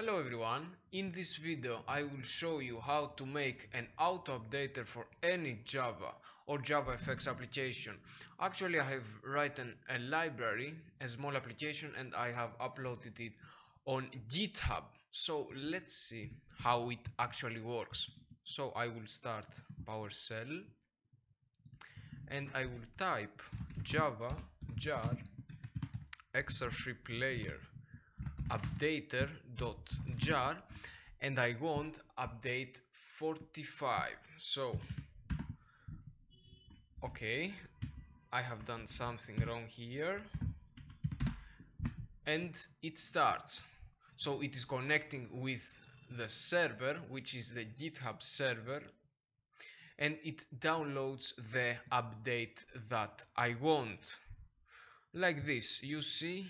Hello everyone, in this video I will show you how to make an auto-updater for any Java or JavaFX application. Actually, I have written a library, a small application, and I have uploaded it on GitHub. So let's see how it actually works. So I will start PowerShell and I will type Java jar xr3 player updater.jar and I want update 45. So okay, I have done something wrong here and it starts. So it is connecting with the server, which is the GitHub server, and it downloads the update that I want. Like this, you see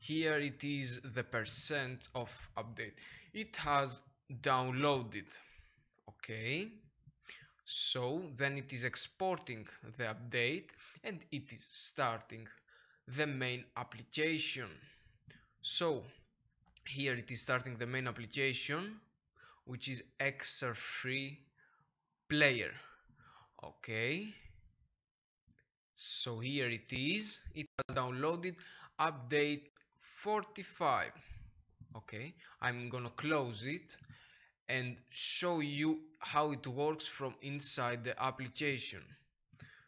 here it is the percent of update. It has downloaded. Okay, so then it is exporting the update and it is starting the main application. So here it is starting the main application, which is XR3 player. Okay, so here it is. It has downloaded update 45. Okay, I'm gonna close it and show you how it works from inside the application.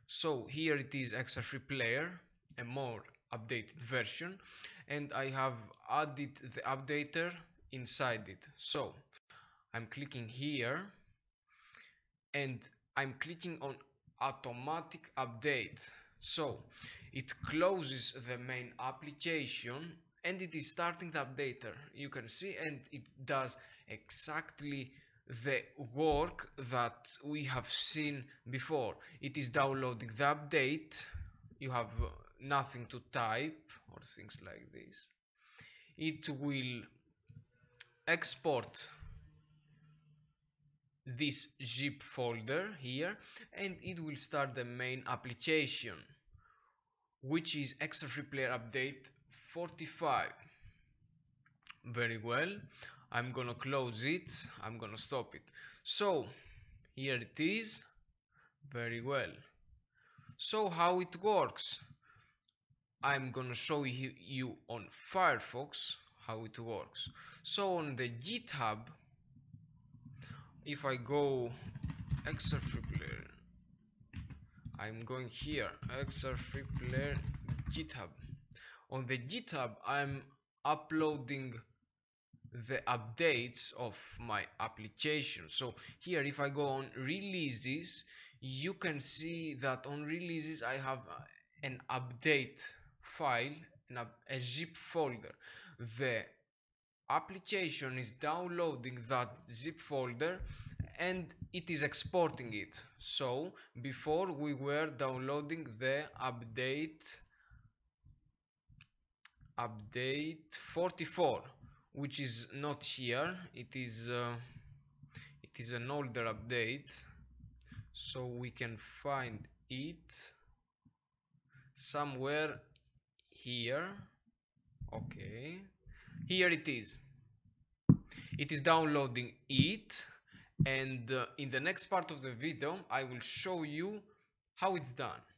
So here it is, XR3 player, a more updated version, and I have added the updater inside it. So I'm clicking here and I'm clicking on automatic update. So it closes the main application and it is starting the updater, you can see, and it does exactly the work that we have seen before. It is downloading the update. You have nothing to type or things like this. It will export this zip folder here and it will start the main application, which is XR3 player update 45. Very well, I'm gonna close it, I'm gonna stop it. So here it is. Very well, so how it works, I'm gonna show you on Firefox how it works. So on the GitHub, if I go XR3 player, I'm going here, XR3 player GitHub. On the GitHub, I'm uploading the updates of my application. So here, if I go on releases, you can see that on releases, I have an update file, a zip folder. The application is downloading that zip folder and it is exporting it. So before we were downloading the update 44, which is not here. It is an older update, so we can find it somewhere here. Okay, here it is. It is downloading it, and in the next part of the video I will show you how it's done.